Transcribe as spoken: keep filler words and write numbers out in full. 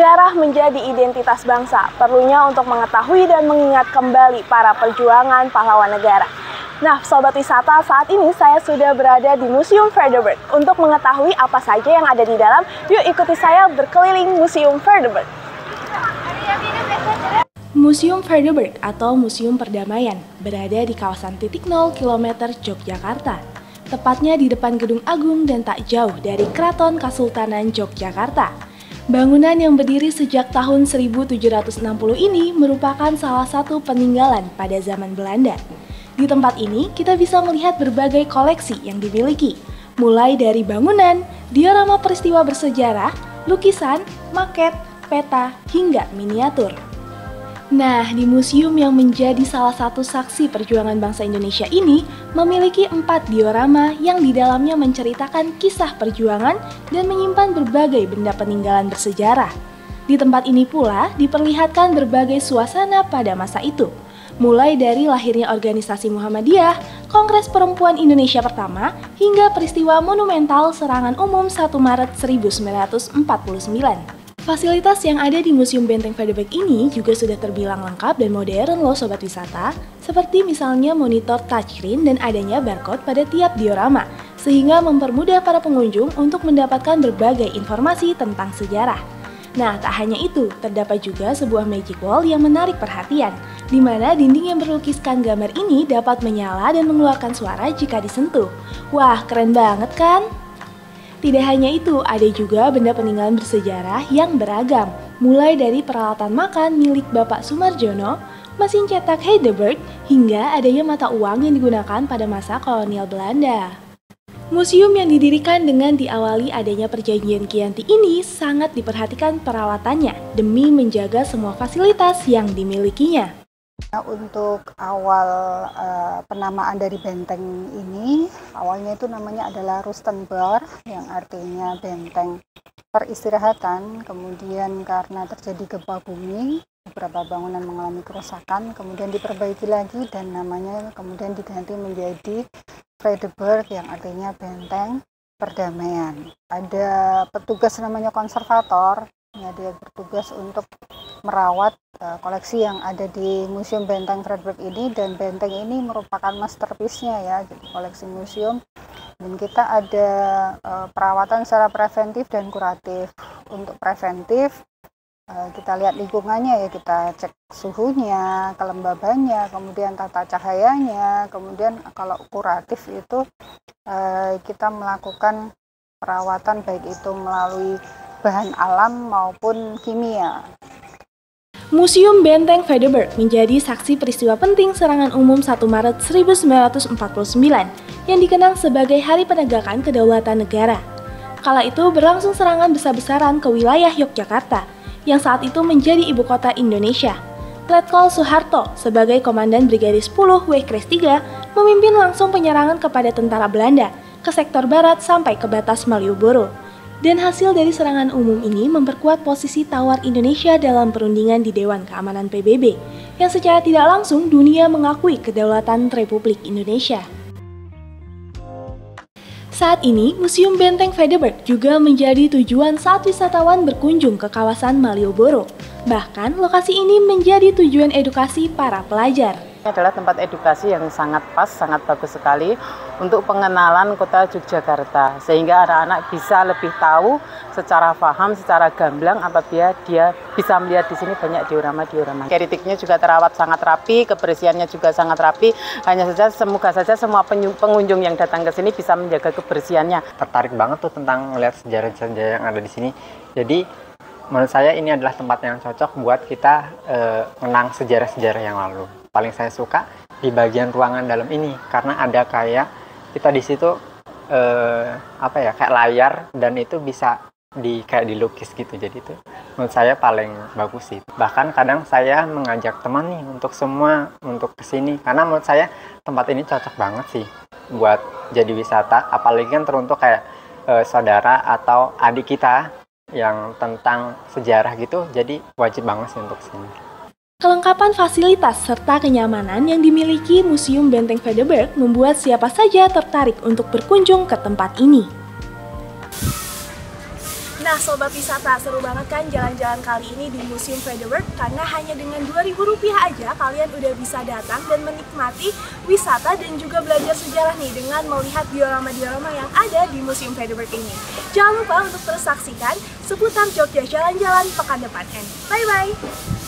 Sejarah menjadi identitas bangsa, perlunya untuk mengetahui dan mengingat kembali para perjuangan pahlawan negara. Nah, Sobat Wisata, saat ini saya sudah berada di Museum Fredenburg. Untuk mengetahui apa saja yang ada di dalam, yuk ikuti saya berkeliling Museum Fredenburg. Museum Fredenburg atau Museum Perdamaian berada di kawasan titik nol kilometer Yogyakarta, tepatnya di depan Gedung Agung dan tak jauh dari Keraton Kasultanan Yogyakarta. Bangunan yang berdiri sejak tahun seribu tujuh ratus enam puluh ini merupakan salah satu peninggalan pada zaman Belanda. Di tempat ini, kita bisa melihat berbagai koleksi yang dimiliki, mulai dari bangunan, diorama peristiwa bersejarah, lukisan, maket, peta, hingga miniatur. Nah, di museum yang menjadi salah satu saksi perjuangan bangsa Indonesia ini memiliki empat diorama yang di dalamnya menceritakan kisah perjuangan dan menyimpan berbagai benda peninggalan bersejarah. Di tempat ini pula diperlihatkan berbagai suasana pada masa itu, mulai dari lahirnya Organisasi Muhammadiyah, Kongres Perempuan Indonesia Pertama, hingga peristiwa monumental Serangan Umum satu Maret seribu sembilan ratus empat puluh sembilan. Fasilitas yang ada di Museum Benteng Vredeburg ini juga sudah terbilang lengkap dan modern loh Sobat Wisata, seperti misalnya monitor touchscreen dan adanya barcode pada tiap diorama, sehingga mempermudah para pengunjung untuk mendapatkan berbagai informasi tentang sejarah. Nah, tak hanya itu, terdapat juga sebuah magic wall yang menarik perhatian, di mana dinding yang berlukiskan gambar ini dapat menyala dan mengeluarkan suara jika disentuh. Wah, keren banget kan? Tidak hanya itu, ada juga benda peninggalan bersejarah yang beragam, mulai dari peralatan makan milik Bapak Sumarjono, mesin cetak Heidelberg, hingga adanya mata uang yang digunakan pada masa kolonial Belanda. Museum yang didirikan dengan diawali adanya perjanjian Kianti ini sangat diperhatikan perawatannya demi menjaga semua fasilitas yang dimilikinya. Untuk awal uh, penamaan dari benteng ini, awalnya itu namanya adalah Rustenburg, yang artinya benteng peristirahatan. Kemudian karena terjadi gempa bumi, beberapa bangunan mengalami kerusakan, kemudian diperbaiki lagi dan namanya kemudian diganti menjadi Fredenburg, yang artinya benteng perdamaian. Ada petugas namanya konservator, ya, dia bertugas untuk merawat uh, koleksi yang ada di Museum Benteng Vredeburg ini, dan benteng ini merupakan masterpiece-nya ya, jadi koleksi museum. Dan kita ada uh, perawatan secara preventif dan kuratif. Untuk preventif, uh, kita lihat lingkungannya ya, kita cek suhunya, kelembabannya, kemudian tata cahayanya. Kemudian kalau kuratif itu uh, kita melakukan perawatan baik itu melalui bahan alam maupun kimia. Museum Benteng Vredeburg menjadi saksi peristiwa penting Serangan Umum satu Maret seribu sembilan ratus empat puluh sembilan yang dikenang sebagai Hari Penegakan Kedaulatan Negara. Kala itu berlangsung serangan besar-besaran ke wilayah Yogyakarta yang saat itu menjadi ibu kota Indonesia. Letkol Soeharto sebagai komandan Brigade sepuluh Weh Kristiga memimpin langsung penyerangan kepada tentara Belanda ke sektor barat sampai ke batas Malioboro. Dan hasil dari serangan umum ini memperkuat posisi tawar Indonesia dalam perundingan di Dewan Keamanan P B B, yang secara tidak langsung dunia mengakui kedaulatan Republik Indonesia. Saat ini, Museum Benteng Vredeburg juga menjadi tujuan saat wisatawan berkunjung ke kawasan Malioboro. Bahkan, lokasi ini menjadi tujuan edukasi para pelajar. Ini adalah tempat edukasi yang sangat pas, sangat bagus sekali untuk pengenalan kota Yogyakarta, sehingga anak-anak bisa lebih tahu secara paham, secara gamblang apabila dia bisa melihat di sini banyak diorama-diorama. Kritiknya juga terawat sangat rapi, kebersihannya juga sangat rapi. Hanya saja semoga saja semua pengunjung yang datang ke sini bisa menjaga kebersihannya. Tertarik banget tuh tentang melihat sejarah-sejarah yang ada di sini. Jadi menurut saya ini adalah tempat yang cocok buat kita eh, menang sejarah-sejarah yang lalu. Paling saya suka di bagian ruangan dalam ini karena ada kayak kita di situ eh, apa ya kayak layar, dan itu bisa di kayak dilukis gitu. Jadi itu menurut saya paling bagus sih. Bahkan kadang saya mengajak teman nih untuk semua untuk kesini karena menurut saya tempat ini cocok banget sih buat jadi wisata, apalagi kan teruntuk kayak eh, saudara atau adik kita yang tentang sejarah gitu. Jadi wajib banget sih untuk kesini. Kelengkapan fasilitas serta kenyamanan yang dimiliki Museum Benteng Vredeburg membuat siapa saja tertarik untuk berkunjung ke tempat ini. Nah sobat wisata, seru banget kan jalan-jalan kali ini di Museum Fredenburg, karena hanya dengan dua ribu rupiah aja kalian udah bisa datang dan menikmati wisata dan juga belajar sejarah nih dengan melihat diorama-diorama yang ada di Museum Fredenburg ini. Jangan lupa untuk terus saksikan seputar Jogja jalan-jalan pekan depan. And bye-bye!